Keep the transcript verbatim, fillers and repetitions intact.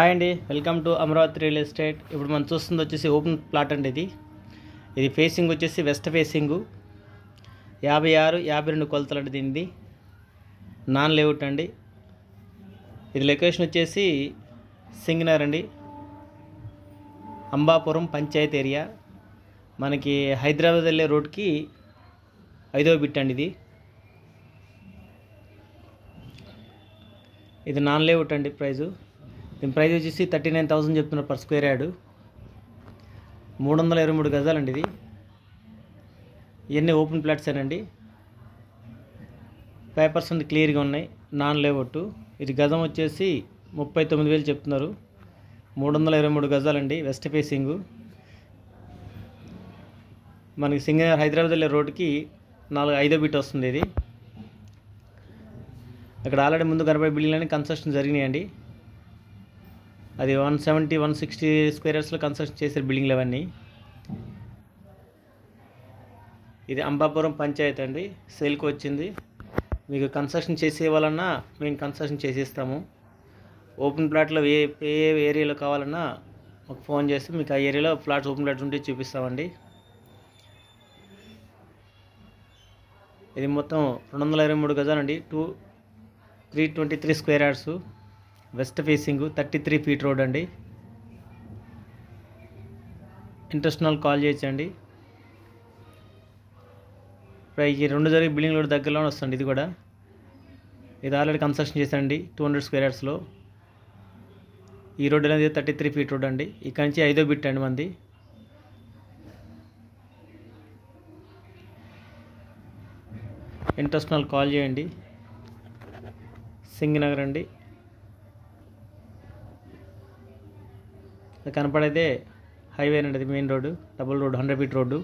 Hi అండి, welcome to Amaravati real estate. ఇప్పుడు మనం చూస్తుంది వచ్చేసి ఓపెన్ ప్లాట్ అండి. ఇది ఇది ఫేసింగ్ వచ్చేసి వెస్ట్ ఫేసింగు, యాభై ఆరు యాభై రెండు కొలతలు అండి. దీనిది నాన్ లేఅవుట్ అండి. ఇది లొకేషన్ వచ్చేసి సింగనగర్ అండి, అంబాపురం పంచాయతీ ఏరియా. మనకి హైదరాబాద్ వెళ్ళే రోడ్కి ఐదో బిట్ అండి. ఇది ఇది నాన్ లేఅవుట్ అండి. ప్రైజు దీని ప్రైజ్ వచ్చేసి థర్టీ నైన్ థౌసండ్ చెప్తున్నారు పర్ స్క్వేర్ యార్డు. మూడు వందల ఇరవై మూడు గజాలండి. ఇది ఇవన్నీ ఓపెన్ ప్లాట్సేనండి. పేపర్స్ అన్ని క్లియర్గా ఉన్నాయి, నాన్ లేఅవుట్. ఇది గజం వచ్చేసి ముప్పై తొమ్మిది వేలు చెప్తున్నారు. మూడు వందల ఇరవై మూడు గజాలండి, వెస్ట్ ఫేసింగు. మనకి సింగనగర్ హైదరాబాద్ వెళ్ళే రోడ్కి నాలుగు ఐదో బిట్ వస్తుంది. ఇది అక్కడ ఆల్రెడీ ముందు కనపడే బిల్డింగ్ అన్ని కన్స్ట్రక్షన్ జరిగినాయండి. అది one seventy one sixty square యార్డ్స్లో కన్స్ట్రక్షన్ చేశారు బిల్డింగ్లు అవన్నీ. ఇది అంబాపురం పంచాయతీ అండి, సేల్కి వచ్చింది. మీకు కన్స్ట్రక్షన్ చేసి ఇవ్వాలన్నా మేము కన్స్ట్రక్షన్ చేసిస్తాము. ఓపెన్ ప్లాట్లో ఏ ఏ ఏరియాలో కావాలన్నా మాకు ఫోన్ చేస్తే మీకు ఆ ఏరియాలో ప్లాట్స్ ఓపెన్ ప్లాట్స్ ఉంటే చూపిస్తామండి. ఇది మొత్తం రెండు వందల ఇరవై మూడు గజాలండి, two three twenty three square yards, west facing, thirty three feet road అండి. ఇంటర్నేషనల్ కాల్ చేయించండి. ఈ రెండు జరిగే బిల్డింగ్ రోడ్ దగ్గరలోనే వస్తుంది. ఇది కూడా ఇది ఆల్రెడీ కన్స్ట్రక్షన్ చేశానండి, టూ హండ్రెడ్ స్క్వేర్ యార్డ్స్లో. ఈ రోడ్ అనేది థర్టీ త్రీ ఫీట్ రోడ్ అండి. ఇక్కడి నుంచి ఐదో బిట్ అండి మంది. ఇంటర్నేషనల్ కాల్ చేయండి, సింగనగర్ అండి. కనపడేదే హైవే అండి, main road, double road, hundred feet road.